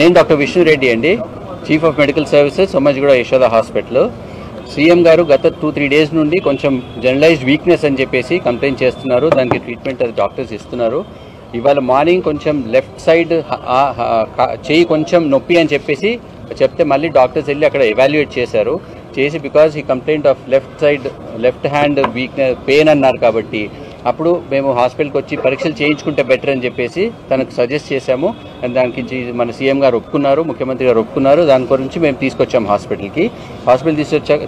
నేను డాక్టర్ విష్ణు రెడ్డి అండి, chief of medical services Somajiguda Yashoda hospital. CM గారు గత 2-3 డేస్ నుండి కొంచెం జనరలైజ్డ్ వీక్నెస్ అని చెప్పేసి కంప్లైంట్ చేస్తున్నారు. దానికి ట్రీట్మెంట్ అది డాక్టర్స్ ఇస్తున్నారు. ఇవాళ మార్నింగ్ కొంచెం లెఫ్ట్ సైడ్ చేయి కొంచెం నొప్పి అని చెప్పేసి చెప్తే మళ్ళీ డాక్టర్స్ వెళ్ళి అక్కడ ఎవాల్యుయేట్ చేశారు. చేసి బికాజ్ ఈ complaint of left hand weakness pain అన్నారు కాబట్టి అప్పుడు మేము హాస్పిటల్కి వచ్చి పరీక్షలు చేయించుకుంటే బెటర్ అని చెప్పేసి తనకు సజెస్ట్ చేశాము. అండ్ దానికి మన సీఎం గారు ఒప్పుకున్నారు, ముఖ్యమంత్రి గారు ఒప్పుకున్నారు. దాని గురించి మేము తీసుకొచ్చాము హాస్పిటల్కి. హాస్పిటల్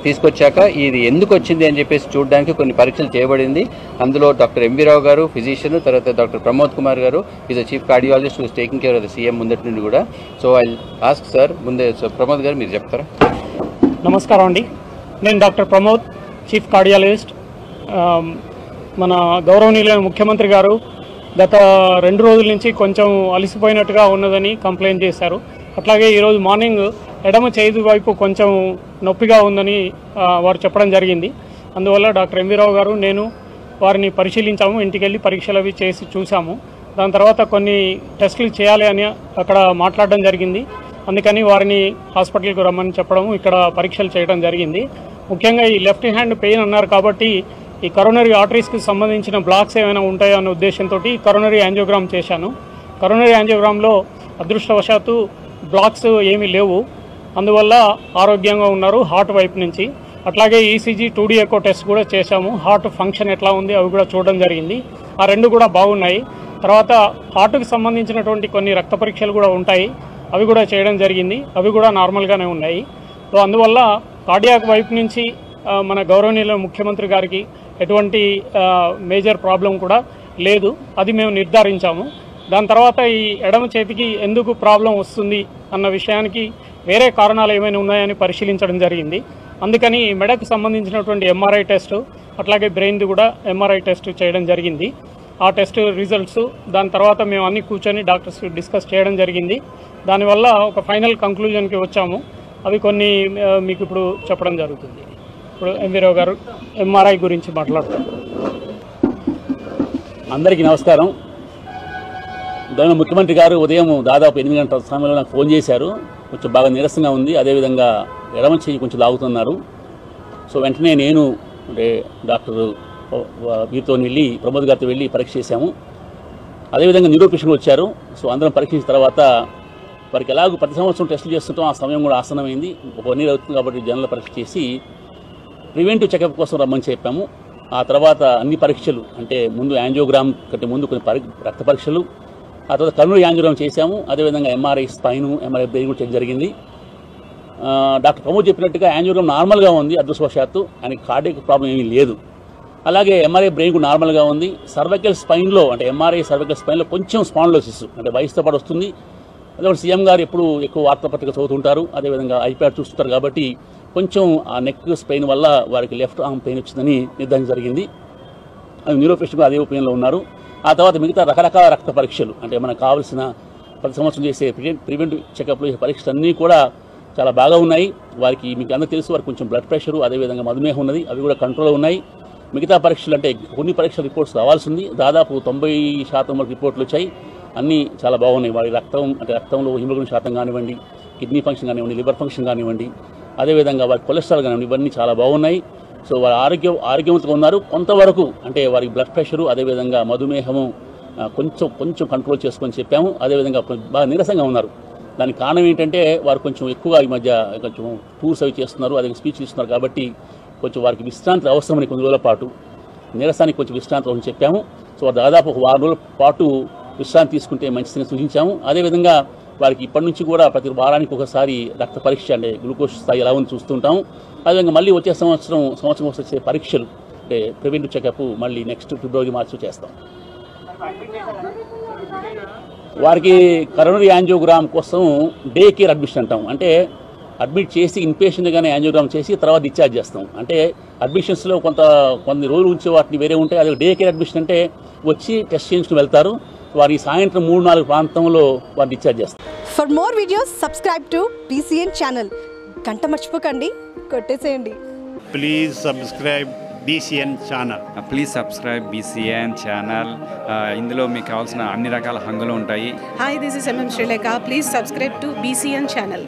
తీసుకొచ్చాక ఇది ఎందుకు వచ్చింది అని చెప్పేసి చూడడానికి కొన్ని పరీక్షలు చేయబడింది. అందులో డాక్టర్ ఎంవి రావు గారు ఫిజిషియన్, తర్వాత డాక్టర్ ప్రమోద్ కుమార్ గారు is a chief cardiologist who's taking care of the CM ముందటి నుండి కూడా. సో ఐ ఆస్క్ సార్, ముందే ప్రమోద్ గారు మీరు చెప్తారా? నమస్కారం అండి, నేను డాక్టర్ ప్రమోద్, చీఫ్ కార్డియాలజిస్ట్. మన గౌరవనీయులైన ముఖ్యమంత్రి గారు గత 2 రోజుల నుంచి కొంచెం అలసిపోయినట్టుగా ఉన్నదని కంప్లైంట్ చేశారు. అట్లాగే ఈరోజు మార్నింగ్ ఎడమ చేతి వైపు కొంచెం నొప్పిగా ఉందని వారు చెప్పడం జరిగింది. అందువల్ల డాక్టర్ ఎంవీరావు గారు నేను వారిని పరిశీలించాము, ఇంటికి వెళ్ళి పరీక్షలు అవి చేసి చూసాము. దాని తర్వాత కొన్ని టెస్టులు చేయాలి అని అక్కడ మాట్లాడడం జరిగింది. అందుకని వారిని హాస్పిటల్కి రమ్మని చెప్పడం, ఇక్కడ పరీక్షలు చేయడం జరిగింది. ముఖ్యంగా ఈ లెఫ్ట్ హ్యాండ్ పెయిన్ అన్నారు కాబట్టి ఈ కరోనరీ ఆర్టరీస్కి సంబంధించిన బ్లాక్స్ ఏమైనా ఉంటాయో అనే ఉద్దేశంతో కరోనరీ యాంజియోగ్రామ్ చేశాను. కరోనరీ యాంజియోగ్రామ్లో అదృష్టవశాత్తు బ్లాక్స్ ఏమీ లేవు, అందువల్ల ఆరోగ్యంగా ఉన్నారు హార్ట్ వైపు నుంచి. అట్లాగే ఈసీజీ 2D ఎకో టెస్ట్ కూడా చేశాము, హార్ట్ ఫంక్షన్ ఎట్లా ఉంది అవి కూడా చూడడం జరిగింది. ఆ రెండు కూడా బాగున్నాయి. తర్వాత హార్ట్కి సంబంధించినటువంటి కొన్ని రక్త పరీక్షలు కూడా ఉంటాయి, అవి కూడా చేయడం జరిగింది, అవి కూడా నార్మల్గానే ఉన్నాయి. సో అందువల్ల కార్డియాక్ వైపు నుంచి మన గౌరవనీయుల ముఖ్యమంత్రి గారికి ఎటువంటి మేజర్ ప్రాబ్లం కూడా లేదు, అది మేము నిర్ధారించాము. దాని తర్వాత ఈ ఎడమ చేతికి ఎందుకు ప్రాబ్లం వస్తుంది అన్న విషయానికి వేరే కారణాలు ఏమైనా ఉన్నాయని పరిశీలించడం జరిగింది. అందుకని మెడకు సంబంధించినటువంటి MRI టెస్టు, అట్లాగే బ్రెయిన్ది కూడా MRI టెస్ట్ చేయడం జరిగింది. ఆ టెస్ట్ రిజల్ట్స్ దాని తర్వాత మేము అన్ని కూర్చొని డాక్టర్స్ డిస్కస్ చేయడం జరిగింది. దానివల్ల ఒక ఫైనల్ కంక్లూజన్కి వచ్చాము, అవి కొన్ని మీకు ఇప్పుడు చెప్పడం జరుగుతుంది. ఇప్పుడు ఎంవీరావు గారు MRI గురించి మాట్లాడతారు. అందరికీ నమస్కారం. గౌరవ ముఖ్యమంత్రి గారు ఉదయం దాదాపు 8 గంటల సమయంలో నాకు ఫోన్ చేశారు, కొంచెం బాగా నీరసంగా ఉంది, అదేవిధంగా ఎడమ చేయి కొంచెం లాగుతున్నారు. సో వెంటనే నేను అంటే డాక్టర్ వీరితో వెళ్ళి ప్రమోద్ గారితో వెళ్ళి పరీక్ష చేశాము. అదేవిధంగా న్యూరోపేషన్లు వచ్చారు. సో అందరం పరీక్షించిన తర్వాత వారికి ఎలాగో ప్రతి సంవత్సరం టెస్టులు చేస్తుంటాం, ఆ సమయం కూడా ఆసన్నమైంది, 1 year అవుతుంది కాబట్టి జనరల్ పరీక్ష చేసి ప్రివెంటివ్ చెకప్ కోసం రమ్మని చెప్పాము. ఆ తర్వాత అన్ని పరీక్షలు అంటే ముందు యాంజియోగ్రామ్ కంటే ముందు కొన్ని రక్త పరీక్షలు, ఆ తర్వాత కరోనరీ యాంజియోగ్రామ్ చేశాము. అదేవిధంగా MRI స్పైన్, MRI బ్రెయిన్ కూడా చెక్ జరిగింది. డాక్టర్ ప్రమోద్ చెప్పినట్టుగా యాంజియోగ్రామ్ నార్మల్గా ఉంది, అదృష్టవశాత్తు ఆయనకి కార్డియాక్ ప్రాబ్లం ఏమీ లేదు. అలాగే MRI బ్రెయిన్ కూడా నార్మల్గా ఉంది. సర్వైకల్ స్పైన్లో అంటే MRI సర్వైకల్ స్పైన్లో కొంచెం స్పాండిలోసిస్ అంటే వయసుతో పాటు వస్తుంది. అదేవిధంగా సీఎం గారు ఎప్పుడు ఎక్కువ వార్తాపత్రిక చదువుతుంటారు, అదేవిధంగా ఐప్యాడ్ చూస్తుంటారు కాబట్టి కొంచెం ఆ నెక్ స్పెయిన్ వల్ల వారికి లెఫ్ట్ ఆర్మ్ పెయిన్ వచ్చిందని నిర్ధారణ జరిగింది. అది న్యూరోపేషన్గా అదే ఒపీనియన్లో ఉన్నారు. ఆ తర్వాత మిగతా రకరకాల రక్త పరీక్షలు అంటే మనకు కావాల్సిన ప్రతి సంవత్సరం చేసే ప్రివెంటివ్ చెకప్లు, ఈ పరీక్షలు అన్నీ కూడా చాలా బాగా ఉన్నాయి. వారికి మీకు అందరూ తెలుసు, వారికి కొంచెం బ్లడ్ ప్రెషరు, అదేవిధంగా మధుమేహం ఉన్నది, అవి కూడా కంట్రోల్ ఉన్నాయి. మిగతా పరీక్షలు అంటే కొన్ని పరీక్షల రిపోర్ట్స్ రావాల్సింది, దాదాపు 90% వరకు రిపోర్ట్లు వచ్చాయి, అన్నీ చాలా బాగున్నాయి. వారి రక్తం అంటే రక్తంలో హిమోగ్లోబిన్ శాతం కానివ్వండి, కిడ్నీ ఫంక్షన్ కానివ్వండి, లివర్ ఫంక్షన్ కానివ్వండి, అదేవిధంగా వారి కొలెస్ట్రాల్ కానివ్వండి, ఇవన్నీ చాలా బాగున్నాయి. సో వారి ఆరోగ్యవంతంగా ఉన్నారు. కొంతవరకు అంటే వారికి బ్లడ్ ప్రెషరు, అదేవిధంగా మధుమేహము కొంచెం కొంచెం కంట్రోల్ చేసుకొని చెప్పాము. అదేవిధంగా బాగా నీరసంగా ఉన్నారు, దానికి కారణం ఏంటంటే వారు కొంచెం ఎక్కువగా ఈ మధ్య కొంచెం టూర్స్ అవి చేస్తున్నారు, అదే స్పీచ్ ఇస్తున్నారు కాబట్టి కొంచెం వారికి విశ్రాంతి అవసరమని కొన్ని రోజుల పాటు నీరసానికి కొంచెం విశ్రాంతి అవసరం చెప్పాము. సో దాదాపు 6 రోజుల పాటు విశ్రాంతి తీసుకుంటే మంచిదని సూచించాము. అదేవిధంగా వారికి ఇప్పటి నుంచి కూడా ప్రతి వారానికి ఒకసారి రక్త పరీక్ష అంటే గ్లూకోజ్ స్థాయి ఎలా ఉందో చూస్తుంటాము. అదేవిధంగా మళ్ళీ వచ్చే సంవత్సరం వచ్చే పరీక్షలు అంటే ప్రివెంటివ్ చెకప్ మళ్ళీ నెక్స్ట్ February, March చేస్తాం. వారికి కరోనరీ యాంజియోగ్రామ్ కోసం డే కేర్ అడ్మిషన్ అంటాం, అంటే అడ్మిట్ చేసి ఇన్పేషెంట్గానే యాంజియోగ్రామ్ చేసి తర్వాత డిశ్చార్జ్ చేస్తాం. అంటే అడ్మిషన్స్లో కొన్ని రోజులు ఉంచే వాటిని వేరే ఉంటాయి. అదే డే కేర్ అడ్మిషన్ అంటే వచ్చి టెస్ట్ చేయించుకుని వెళ్తారు, వారి సాయంత్రం 3-4 ప్రాంతంలో వారు డిశ్చార్జ్ చేస్తారు. For more videos subscribe to BCN channel. గంట మర్చిపోకండి, కొట్టేసేయండి. Please subscribe BCN Channel. Please subscribe BCN Channel. Indulo meeku kavalsina anni rakala hangulu untayi. Hi, this is MM Sri Lanka. Please subscribe to BCN Channel.